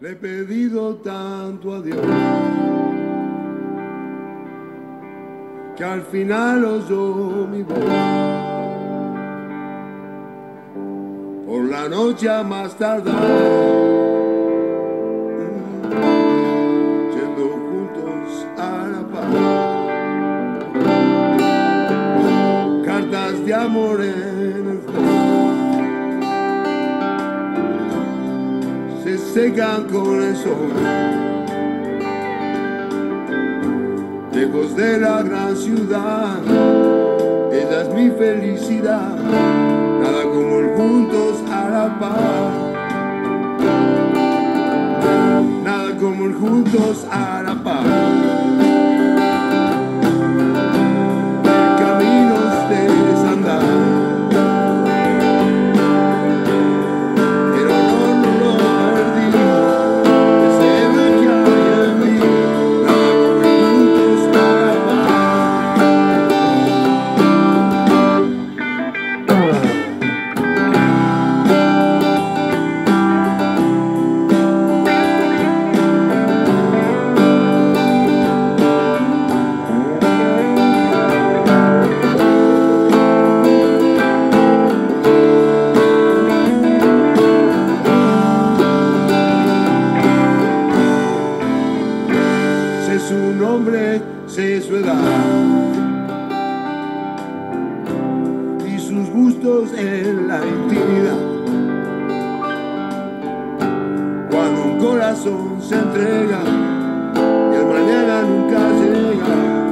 Le he pedido tanto a Dios que al final oyó mi voz por la noche a más tardar. De amor en el fuego se secan con el sol, lejos de la gran ciudad. Ella es mi felicidad, nada como el juntos a la paz, nada como el juntos a la paz. Su nombre, sé su edad y sus gustos en la intimidad. Cuando un corazón se entrega y el mañana nunca llega.